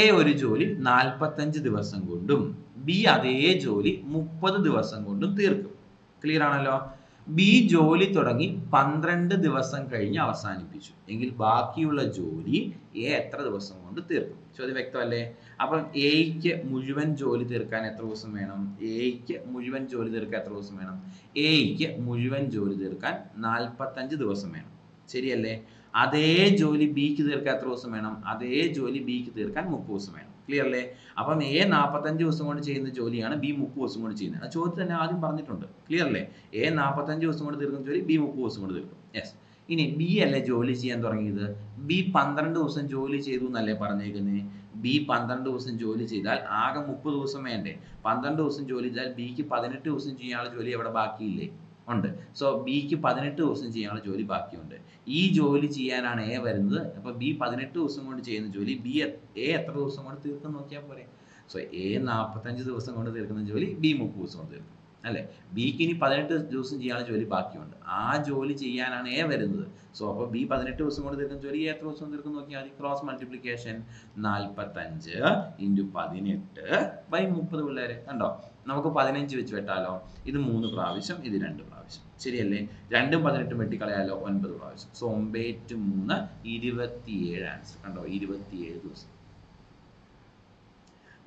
എ ഒരു ജോലി നാൽപ്പത്തഞ്ച് ദിവസം കൊണ്ടും ബി അതേ ജോലി മുപ്പത് ദിവസം കൊണ്ടും തീർക്കും. ക്ലിയർ ആണല്ലോ? ബി ജോലി തുടങ്ങി പന്ത്രണ്ട് ദിവസം കഴിഞ്ഞ് അവസാനിപ്പിച്ചു എങ്കിൽ ബാക്കിയുള്ള ജോലി എ എത്ര ദിവസം കൊണ്ട് തീർക്കും? ചോദ്യം വ്യക്തമല്ലേ? അപ്പം എയ്ക്ക് മുഴുവൻ ജോലി തീർക്കാൻ എത്ര ദിവസം വേണം? എയ്ക്ക് മുഴുവൻ ജോലി തീർക്കാൻ എത്ര ദിവസം വേണം? എയ്ക്ക് മുഴുവൻ ജോലി തീർക്കാൻ നാൽപ്പത്തഞ്ച് ദിവസം വേണം, ശരിയല്ലേ? അതേ ജോലി ബിക്ക് തീർക്കാൻ എത്ര ദിവസം വേണം? അതേ ജോലി ബിക്ക് തീർക്കാൻ മുപ്പത് ദിവസം വേണം. ക്ലിയർ അല്ലേ? അപ്പം എ നാൽപ്പത്തഞ്ച് ദിവസം കൊണ്ട് ചെയ്യുന്ന ജോലിയാണ് ബി മുപ്പത് ദിവസം കൊണ്ട് ചെയ്യുന്നത്. ആ ചോദ്യം തന്നെ ആദ്യം പറഞ്ഞിട്ടുണ്ട്. ക്ലിയർ അല്ലേ? എ നാൽപ്പത്തഞ്ച് ദിവസം കൊണ്ട് തീർക്കുന്ന ജോലി ബി മുപ്പത് ദിവസം കൊണ്ട് തീർക്കും. യെസ്. ഇനി ബി അല്ലേ ജോലി ചെയ്യാൻ തുടങ്ങിയത്? ബി പന്ത്രണ്ട് ദിവസം ജോലി ചെയ്തു എന്നല്ലേ പറഞ്ഞേക്കുന്നത്? ബി പന്ത്രണ്ട് ദിവസം ജോലി ചെയ്താൽ ആകെ മുപ്പത് ദിവസം വേണ്ടേ? പന്ത്രണ്ട് ദിവസം ജോലി ചെയ്താൽ ബിക്ക് പതിനെട്ട് ദിവസം ചെയ്യാനുള്ള ജോലി എവിടെ ബാക്കിയില്ലേ? ഉണ്ട്. സോ ബിക്ക് പതിനെട്ട് ദിവസം ചെയ്യാനുള്ള ജോലി ബാക്കിയുണ്ട്. ഈ ജോലി ചെയ്യാനാണ് എ വരുന്നത്. അപ്പോൾ ബി പതിനെട്ട് ദിവസം കൊണ്ട് ചെയ്യുന്ന ജോലി ബി എ എത്ര ദിവസം കൊണ്ട് തീർക്കും നോക്കിയാൽ പോരെ? സോ എ നാൽപ്പത്തഞ്ച് ദിവസം കൊണ്ട് തീർക്കുന്ന ജോലി ബി മുപ്പത് ദിവസം കൊണ്ട് തീർക്കും, അല്ലേ? ബിക്ക് ഇനി പതിനെട്ട് ദിവസം ചെയ്യാനുള്ള ജോലി ബാക്കിയുണ്ട്. ആ ജോലി ചെയ്യാനാണ് എ വരുന്നത്. സോ അപ്പോൾ ബി പതിനെട്ട് ദിവസം കൊണ്ട് തീർക്കുന്ന ജോലി എ എത്ര ദിവസം കൊണ്ട് തീർക്കും നോക്കിയാൽ മതി. ക്രോസ് മൾട്ടിപ്ലിക്കേഷൻ നാൽപ്പത്തഞ്ച് ഇൻറ്റു പതിനെട്ട് ബൈ മുപ്പത് പിള്ളേർ കണ്ടോ. നമുക്ക് പതിനഞ്ച് വെച്ച് വെട്ടാലോ. ഇത് മൂന്ന് പ്രാവശ്യം, ഇത് രണ്ട് പ്രാവശ്യം, ശരിയല്ലേ? രണ്ടും പതിനെട്ടും വെട്ടിക്കളയാലോ, ഒൻപത് പ്രാവശ്യം. സോ ഒമ്പേറ്റ് മൂന്ന് ഇരുപത്തിയേഴ് ആൻസർ കണ്ടോ, ഇരുപത്തിയേഴ് ദിവസം.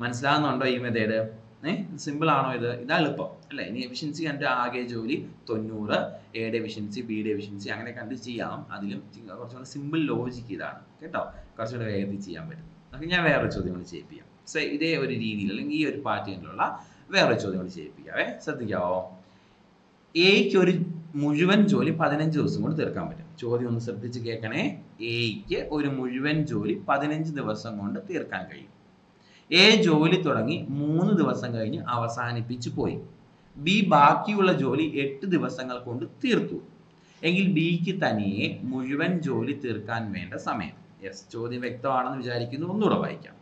മനസ്സിലാകുന്നുണ്ടോ ഈ മെത്തേഡ്? ഏഹ് സിമ്പിൾ ആണോ ഇത്? ഇതാ എളുപ്പം അല്ലേ? ഇനി എഫിഷ്യൻസി കണ്ട് ആകെ ജോലി തൊണ്ണൂറ്, എയുടെ എഫിഷ്യൻസി ബിയുടെ എഫിഷ്യൻസി അങ്ങനെ കണ്ട് ചെയ്യാം. അതിലും കുറച്ചുകൂടെ സിമ്പിൾ ലോജിക്ക് ഇതാണ് കേട്ടോ, കുറച്ചുകൂടെ വേഗത്തിൽ ചെയ്യാൻ പറ്റും. അപ്പം ഞാൻ വേറെ ചോദ്യങ്ങൾ ചെയ്യിപ്പിക്കാം. സോ ഇതേ ഒരു രീതിയിൽ അല്ലെങ്കിൽ ഈ ഒരു പാറ്റേണിലുള്ള വേറെ ചോദ്യങ്ങൾ ചെയ്യിപ്പിക്കാവേ. ശ്രദ്ധിക്കാവോ? എയ്ക്ക് ഒരു മുഴുവൻ ജോലി പതിനഞ്ച് ദിവസം കൊണ്ട് തീർക്കാൻ പറ്റും. ചോദ്യം ഒന്ന് ശ്രദ്ധിച്ച് കേൾക്കണേ. എയ്ക്ക് ഒരു മുഴുവൻ ജോലി പതിനഞ്ച് ദിവസം കൊണ്ട് തീർക്കാൻ കഴിയും. എ ജോലി തുടങ്ങി മൂന്ന് ദിവസം കഴിഞ്ഞ് അവസാനിപ്പിച്ചു പോയി. ബി ബാക്കിയുള്ള ജോലി എട്ട് ദിവസങ്ങൾ കൊണ്ട് തീർത്തു എങ്കിൽ ബിക്ക് തനിയെ മുഴുവൻ ജോലി തീർക്കാൻ വേണ്ട സമയം. യെസ്, ചോദ്യം വ്യക്തമാണെന്ന് വിചാരിക്കുന്നു. ഒന്നുകൂടെ വായിക്കാം.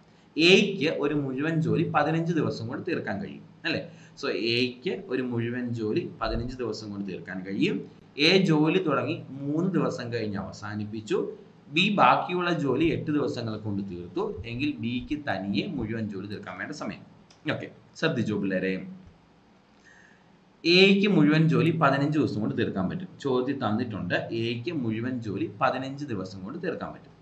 എയ്ക്ക് ഒരു മുഴുവൻ ജോലി പതിനഞ്ച് ദിവസം കൊണ്ട് തീർക്കാൻ കഴിയും, അല്ലേ? സോ എയ്ക്ക് ഒരു മുഴുവൻ ജോലി പതിനഞ്ച് ദിവസം കൊണ്ട് തീർക്കാൻ കഴിയും. എ ജോലി തുടങ്ങി മൂന്ന് ദിവസം കഴിഞ്ഞ് അവസാനിപ്പിച്ചു. ബി ബാക്കിയുള്ള ജോലി എട്ട് ദിവസങ്ങൾ കൊണ്ട് തീർത്തു എങ്കിൽ ബിക്ക് തനിയെ മുഴുവൻ ജോലി തീർക്കാൻ വേണ്ട സമയം. ഓക്കെ, ശ്രദ്ധിച്ചു പിള്ളേരെ. എയ്ക്ക് മുഴുവൻ ജോലി പതിനഞ്ച് ദിവസം കൊണ്ട് തീർക്കാൻ പറ്റും. ചോദ്യം തന്നിട്ടുണ്ട്. എയ്ക്ക് മുഴുവൻ ജോലി പതിനഞ്ച് ദിവസം കൊണ്ട് തീർക്കാൻ പറ്റും.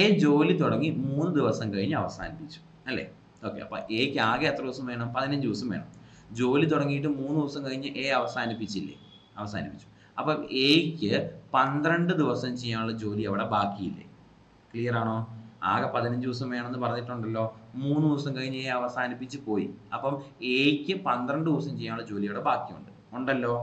എ ജോലി തുടങ്ങി മൂന്ന് ദിവസം കഴിഞ്ഞ് അവസാനിപ്പിച്ചു, അല്ലേ? ഓക്കെ, അപ്പം എയ്ക്ക് ആകെ എത്ര ദിവസം വേണം? പതിനഞ്ച് ദിവസം വേണം. ജോലി തുടങ്ങിയിട്ട് മൂന്ന് ദിവസം കഴിഞ്ഞ് എ അവസാനിപ്പിച്ചില്ലേ? അവസാനിപ്പിച്ചു. അപ്പം എയ്ക്ക് പന്ത്രണ്ട് ദിവസം ചെയ്യാനുള്ള ജോലി അവിടെ ബാക്കിയില്ലേ? ക്ലിയർ ആണോ? ആകെ പതിനഞ്ച് ദിവസം വേണമെന്ന് പറഞ്ഞിട്ടുണ്ടല്ലോ. മൂന്ന് ദിവസം കഴിഞ്ഞ് എ അവസാനിപ്പിച്ച് പോയി. അപ്പം എയ്ക്ക് പന്ത്രണ്ട് ദിവസം ചെയ്യാനുള്ള ജോലി അവിടെ ബാക്കിയുണ്ട്, ഉണ്ടല്ലോ.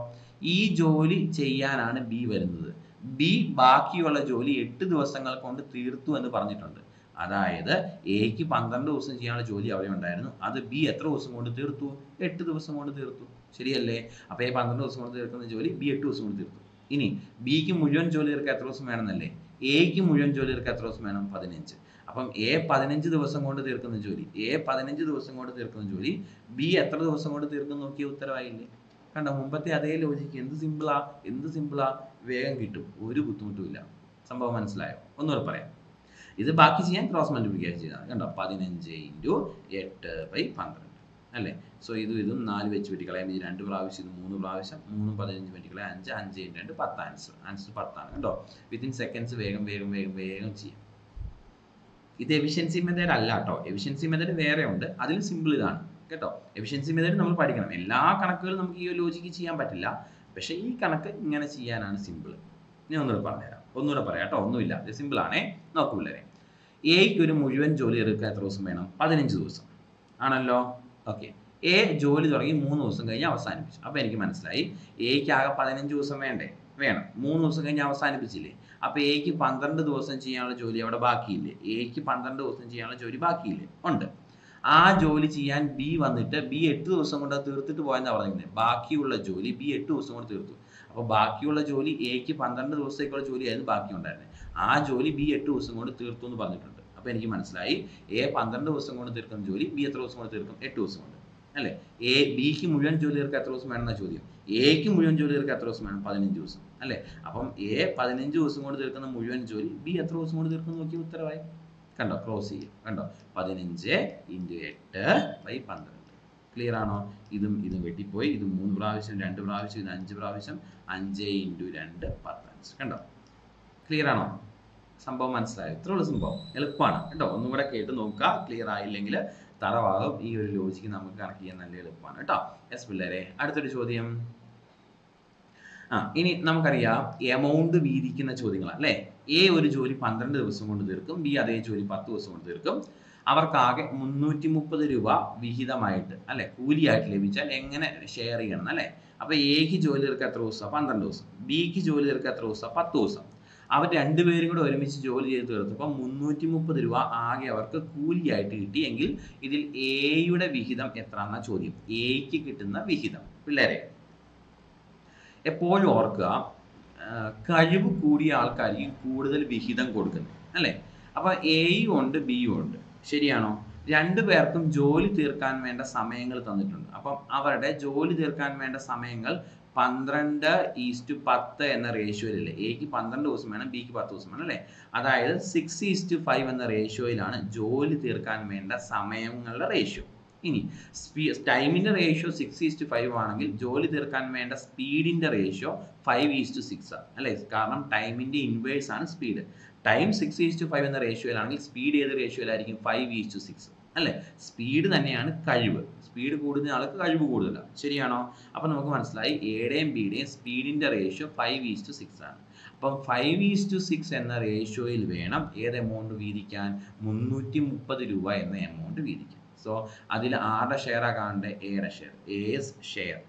ഈ ജോലി ചെയ്യാനാണ് ബി വരുന്നത്. ബി ബാക്കിയുള്ള ജോലി എട്ട് ദിവസങ്ങൾ കൊണ്ട് തീർത്തു എന്ന് പറഞ്ഞിട്ടുണ്ട്. അതായത് എയ്ക്ക് പന്ത്രണ്ട് ദിവസം ചെയ്യാനുള്ള ജോലി അവിടെ ഉണ്ടായിരുന്നു. അത് ബി എത്ര ദിവസം കൊണ്ട് തീർത്തു? എട്ട് ദിവസം കൊണ്ട് തീർത്തു, ശരിയല്ലേ? അപ്പോൾ എ പന്ത്രണ്ട് ദിവസം കൊണ്ട് തീർക്കുന്ന ജോലി ബി എട്ട് ദിവസം കൊണ്ട് തീർത്തു. ഇനി ബിക്ക് മുഴുവൻ ജോലി തീർക്കാൻ എത്ര ദിവസം വേണമെന്നല്ലേ? എയ്ക്ക് മുഴുവൻ ജോലി തീർക്കാൻ എത്ര ദിവസം വേണം? പതിനഞ്ച്. അപ്പം എ പതിനഞ്ച് ദിവസം കൊണ്ട് തീർക്കുന്ന ജോലി എ പതിനഞ്ച് ദിവസം കൊണ്ട് തീർക്കുന്ന ജോലി ബി എത്ര ദിവസം കൊണ്ട് തീർക്കുന്ന നോക്കിയ ഉത്തരവായില്ലേ? കണ്ടോ, മുമ്പത്തെ അതേ ലോജിക്ക്. എന്ത് സിമ്പിളാ, എന്ത് സിമ്പിളാ, വേഗം കിട്ടും, ഒരു ബുദ്ധിമുട്ടുമില്ല. സംഭവം മനസ്സിലായോ? ഒന്നുകൂടെ പറയാം. ഇത് ബാക്കി ചെയ്യാൻ ക്രോസ് മൾട്ടിപ്ലിക്കേഷൻ ചെയ്താൽ കണ്ടോ, പതിനഞ്ച് ഇൻറ്റു എട്ട് ബൈ പന്ത്രണ്ട്, അല്ലേ? സോ ഇതും ഇതും നാല് വെച്ച് വെട്ടിക്കളയാം. ഇത് രണ്ട് പ്രാവശ്യം, ഇത് മൂന്ന് പ്രാവശ്യം. മൂന്നും പതിനഞ്ച് വെട്ടിക്കളയാം. അഞ്ച് അഞ്ച് ഇൻറ്റു രണ്ട് പത്ത്. ആൻസർ ആൻസർ പത്താണ് കേട്ടോ. വിത്തിൻ സെക്കൻഡ്സ് വേഗം വേഗം വേഗം വേഗം ചെയ്യാം. ഇത് എഫിഷ്യൻസി മെത്തേഡ് അല്ല കേട്ടോ. എഫിഷ്യൻസി മെത്തേഡ് വേറെ ഉണ്ട്, അതിൽ സിമ്പിൾ ഇതാണ് കേട്ടോ. എഫിഷ്യൻസി മെത്തേഡ് നമ്മൾ പഠിക്കണം. എല്ലാ കണക്കുകളും നമുക്ക് ഈ ലോജിക്ക് ചെയ്യാൻ പറ്റില്ല. പക്ഷേ ഈ കണക്ക് ഇങ്ങനെ ചെയ്യാനാണ് സിമ്പിൾ. ഞാൻ ഒന്നുകൂടെ പറഞ്ഞുതരാം, ഒന്നുകൂടെ പറയാം കേട്ടോ. ഒന്നുമില്ല, ഇത് സിമ്പിളാണേ. നോക്കൂ പിള്ളേരെ, എയ്ക്ക് ഒരു മുഴുവൻ ജോലി എടുക്കാൻ എത്ര ദിവസം വേണം? പതിനഞ്ച് ദിവസം ആണല്ലോ. ഓക്കെ, എ ജോലി തുടങ്ങി മൂന്ന് ദിവസം കഴിഞ്ഞ് അവസാനിപ്പിച്ചു. അപ്പോൾ എനിക്ക് മനസ്സിലായി എയ്ക്ക് ആകെ പതിനഞ്ച് ദിവസം വേണ്ടേ? വേണം. മൂന്ന് ദിവസം കഴിഞ്ഞ് അവസാനിപ്പിച്ചില്ലേ? അപ്പോൾ എയ്ക്ക് പന്ത്രണ്ട് ദിവസം ചെയ്യാനുള്ള ജോലി അവിടെ ബാക്കിയില്ലേ? എയ്ക്ക് പന്ത്രണ്ട് ദിവസം ചെയ്യാനുള്ള ജോലി ബാക്കിയില്ലേ? ഉണ്ട്. A jolly and B one letter, B at two some of the one Bakula jolly, B at two some of the Bakula jolly, A keep under the second jolly and Bakunan. A jolly B at two some of the Turtun Barnet. Upon human slide, A Pandanda was someone to come jolly, B at those one at two some. A B Kimulian Julia Catros Mana Julia. A Kimulian Julia Catros Man Padin Juice. Ale upon A Padin Juice, one of the Mulian Julie, B at those one of the Kunuki. Kind of cross here. And Padaninje, India by Pandra. Clear on Idum Idum Vetipoi, the moon bravision, and bravision, and bravision, and J into and patterns. Kind of clear on some bombs like throw some bomb. Elecpana, and Novaka, Noka, clear eye lingler, Tara, Euro logic in Amakaki and Lelepana. Yes, Villare, at the Jodium. In it, Namakaria, amount the Vidik in the Chodingla. A ഒരു ജോലി പന്ത്രണ്ട് ദിവസം കൊണ്ട് തീർക്കും B അതേ ജോലി പത്ത് ദിവസം കൊണ്ട് തീർക്കും അവർക്കാകെ മുന്നൂറ്റി മുപ്പത് രൂപ വിഹിതമായിട്ട് അല്ലേ കൂലിയായിട്ട് ലഭിച്ചാൽ എങ്ങനെ ഷെയർ ചെയ്യണം അല്ലേ അപ്പോൾ എ ക്ക് ജോലി തീർക്കാൻ എത്ര ദിവസം പന്ത്രണ്ട് ദിവസം ബി ക്ക് ജോലി തീർക്കാൻ എത്ര ദിവസം പത്ത് ദിവസം അവർ രണ്ടുപേരും കൂടി ഒരുമിച്ച് ജോലി ചെയ്തു തീർത്തപ്പോൾ മുന്നൂറ്റി മുപ്പത് രൂപ ആകെ അവർക്ക് കൂലിയായിട്ട് കിട്ടിയെങ്കിൽ ഇതിൽ എ യുടെ വിഹിതം എത്രന്നാ ചോദ്യം എ ക്ക് കിട്ടുന്ന വിഹിതം പിള്ളേരെ എപ്പോഴും ഓർക്കുക കഴിവ് കൂടിയ ആൾക്കാർക്ക് കൂടുതൽ വിഹിതം കൊടുക്കുന്നു അല്ലേ അപ്പോൾ എ ഉണ്ട് ബി ഉണ്ട് ശരിയാണോ രണ്ടുപേർക്കും ജോലി തീർക്കാൻ വേണ്ട സമയങ്ങൾ തന്നിട്ടുണ്ട് അപ്പോൾ അവരുടെ ജോലി തീർക്കാൻ വേണ്ട സമയങ്ങൾ പന്ത്രണ്ട് ഈസ് ടു പത്ത് എന്ന റേഷ്യോയിലല്ല എ ക്ക് പന്ത്രണ്ട് ദിവസം ആണ് ബി ക്ക് പത്ത് ദിവസം ആണ് അല്ലേ അതായത് സിക്സ് ഈസ് ടു ഫൈവ് എന്ന റേഷ്യോയിലാണ് ജോലി തീർക്കാൻ വേണ്ട സമയങ്ങളുടെ ratio In time in the ratio six is to five आनंगे जोली दरकान में इंडा speed in the ratio five is to six अलेस कारण time in the inverse आन speed time six is to five in the ratio आनंगे speed ये the ratio लायरिंग five is to six अलेस speed धन्य आन काजू speed कोड ने आलक काजू code दला चलिए आनो अपन हमको मनसलाई A and B ने speed in the ratio five is to six आन But five is to six and the ratio इल वेना A the amount वीडी क्या മുന്നൂറ്റി മുപ്പത് രൂപ and the amount वीडी क्या So, Adil Ada share again the air share. A's share.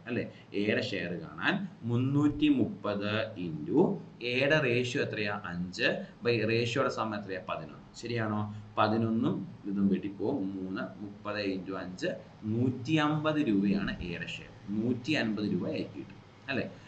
Air share again. Munuti Mupada Indu. Air ratio atria anje by ratio samatria padino. Siriano Padinunum with the Betipo, Muna, Mupada Indu anje, Nutiamba the Duviana air share. Nuti and by the Duvay.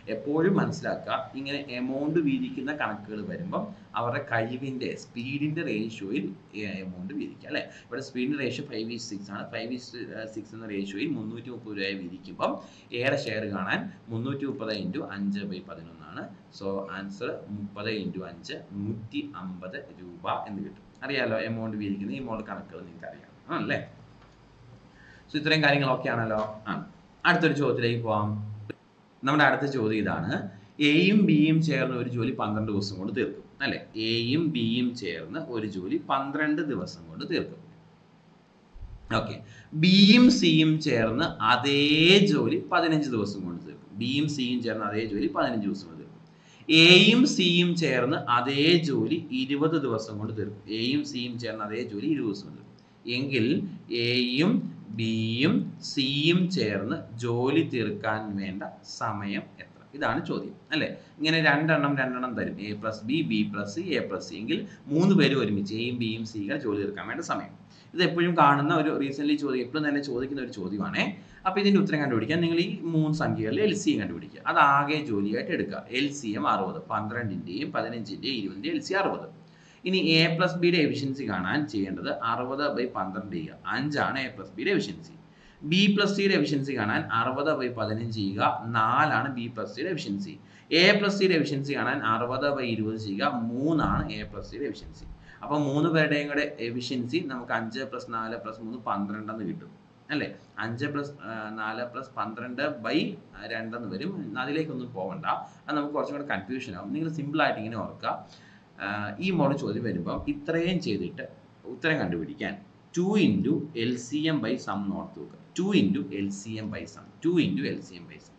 A pole manslaka in an amount of Vidic in the conqueror variable, our Kajiv in the speed in the ratio in amount of Vidic. But a speed in the ratio five is six and five is six in the ratio in Munutu Pura Vidicum, air share Ganan, Munutu Pada into Anja by Padanana. So answer Mupada into Anja, Muti Ambada, Juba and the good. Ariala amount of Vidic in the amount of conqueror in Karia. So it's regarding Lokianala. After Jotri Guam. നമ്മൾ അടുത്ത ചോദ്യം ഇതാണ് എയും ബിയും ചേർന്ന് ഒരു ജോലി പന്ത്രണ്ട് ദിവസം കൊണ്ട് തീർക്കും അല്ലേ എയും ബിയും ചേർന്ന് ഒരു ജോലി പന്ത്രണ്ട് ദിവസം കൊണ്ട് തീർക്കും ഓക്കേ ബിയും സിയും ചേർന്ന് അതേ ജോലി പതിനഞ്ച് ദിവസം കൊണ്ട് തീർക്കും ബിയും സിയും ചേർന്ന് അതേ ജോലി പതിനഞ്ച് ദിവസം കൊണ്ട് തീർക്കും എയും സിയും ചേർന്ന് അതേ ജോലി ഇരുപത് ദിവസം കൊണ്ട് തീർക്കും എയും സിയും ചേർന്ന് അതേ ജോലി ഇരുപത് ദിവസം കൊണ്ട് എങ്കിൽ എയും ബിയും സിയും ചേർന്ന് ജോലി തീർക്കാൻ വേണ്ട സമയം എത്ര ഇതാണ് ചോദ്യം അല്ലേ ഇങ്ങനെ രണ്ടെണ്ണം രണ്ടെണ്ണം തരും a + b b + c a + c എങ്കിൽ മൂന്ന് പേര് ഒരുമിച്ച് a യും b യും c കൾ ജോലി തീർക്കാൻ വേണ്ട സമയം ഇത് എപ്പോഴും കാണുന്ന ഒരു റീസൻലി ചോദ്യം എപ്പോഴും തന്നെ ചോദിക്കുന്ന ഒരു ചോദ്യമാണ് അപ്പോൾ ഇതിന്റെ ഉത്തരം കണ്ടുപിടിക്കാൻ നിങ്ങൾ ഈ മൂന്ന് സംഖ്യകളിലെ എൽസിഎം കണ്ടുപിടിക്കുക അത് ആകെ ജോലിയായിട്ട് എടുക്കുക എൽസിഎം അറുപത് പന്ത്രണ്ടിന്റെയും പതിനഞ്ചിന്റെയും ഇരുപതിന്റെയും എൽസിഎം അറുപത് ഇനി a plus b യുടെ എഫിഷ്യൻസി കാണാൻ ചെയ്യേണ്ടത് അറുപത് ബൈ പന്ത്രണ്ട് ചെയ്യുക അഞ്ച് ആണ് a plus b യുടെ എഫിഷ്യൻസി b plus c യുടെ എഫിഷ്യൻസി കാണാൻ അറുപത് ബൈ പതിനഞ്ച് ചെയ്യുക നാല് ആണ് b plus c യുടെ എഫിഷ്യൻസി a plus c യുടെ എഫിഷ്യൻസി കാണാൻ അറുപത് ബൈ ഇരുപത് ചെയ്യുക മൂന്ന് ആണ് a plus c യുടെ എഫിഷ്യൻസി അപ്പോൾ മൂന്ന് പേരുടെയും കൂടെ എഫിഷ്യൻസി നമുക്ക് അഞ്ച് പ്ലസ് നാല് പ്ലസ് മൂന്ന് പന്ത്രണ്ട് എന്ന് കിട്ടും അല്ലേ അഞ്ച് പ്ലസ് നാല് പ്ലസ് പന്ത്രണ്ട് ബൈ രണ്ട് എന്ന് വരും അതിലേക്കൊന്നും പോവണ്ട അത് നമുക്ക് കുറച്ചും കൂടി കൺഫ്യൂഷൻ ആവും നിങ്ങൾ സിമ്പിൾ ആയിട്ട് ഇങ്ങനെ ഓർക്കുക E model choice variable, itrain chedit, Uttaranganduvidican, two into LCM by sum not to two into LCM by sum, two into LCM by sum.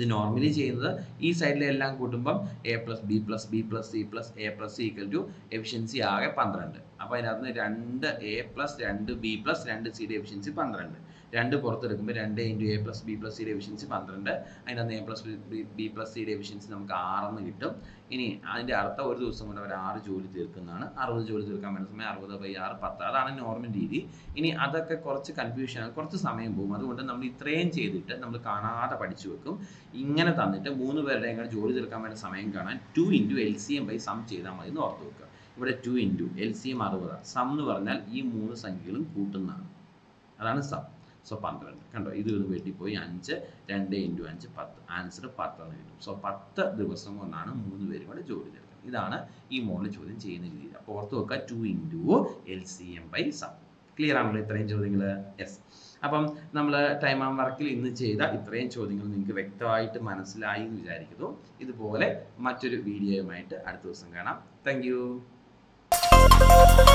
The normally change the E side lang kutumbum, A plus B plus B plus C plus A plus C equal to efficiency Aga Pandrand. Upon another A plus and B plus and C efficiency Pandrand. രണ്ട് പുറത്തെടുക്കുമ്പോൾ രണ്ട് into A plus B plus സിയുടെ efficiency പന്ത്രണ്ട്, അതിൻ്റെ അന്ന് A plus B plus സിയുടെ efficiency നമുക്ക് ആറെന്ന് കിട്ടും. ഇനി അതിൻ്റെ അർത്ഥം ഒരു ദിവസം കൊണ്ട് അവർ ആറ് ജോലി തീർക്കുന്നതാണ്. അറുപത് ജോലി തീർക്കാൻ പറ്റുന്ന സമയം അറുപത് ബൈ ആറ് പത്ത്, അതാണ് നോർമൽ രീതി. ഇനി അതൊക്കെ കുറച്ച് കൺഫ്യൂഷൻ ആണ്, കുറച്ച് സമയം പോകും. അതുകൊണ്ട് നമ്മൾ ഇത്രയും ചെയ്തിട്ട് നമ്മൾ കാണാതെ പഠിച്ചു വെക്കും. ഇങ്ങനെ തന്നിട്ട് മൂന്ന് പേരുടെയും കൂടെ ജോലി തീർക്കാൻ വേണ്ട സമയം കാണാൻ two into L C M by sum ചെയ്താൽ മതി എന്ന് ഓർത്ത് വെക്കുക. ഇവിടെ two into L C M അറുപതാണ്, സം എന്ന് പറഞ്ഞാൽ ഈ മൂന്ന് സംഖ്യകളും കൂട്ടുന്നതാണ്, അതാണ് സം. സോ പന്ത്രണ്ട് കണ്ടോ, ഇത് വെട്ടിപ്പോയി അഞ്ച്, രണ്ട് ഇൻറ്റു അഞ്ച് പത്ത്, ആൻസർ പത്തെന്ന് കിട്ടും. സോ പത്ത് ദിവസം കൊണ്ടാണ് മൂന്ന് പേരും കൂടെ ജോലി തീർക്കുന്നത്. ഇതാണ് ഈ മോഡൽ ചോദ്യം ചെയ്യുന്ന രീതി. അപ്പോൾ ഓർത്ത് വെക്കുക two into L C M by sum. Clear ആണല്ലോ ഇത്രയും ചോദ്യങ്ങൾ? യെസ്. അപ്പം നമ്മൾ ടൈം ആൻഡ് വർക്കിൽ ഇന്ന് ചെയ്ത ഇത്രയും ചോദ്യങ്ങൾ നിങ്ങൾക്ക് വ്യക്തമായിട്ട് മനസ്സിലായി എന്ന് വിചാരിക്കുന്നു. ഇതുപോലെ മറ്റൊരു വീഡിയോയുമായിട്ട് അടുത്ത ദിവസം കാണാം. Thank U.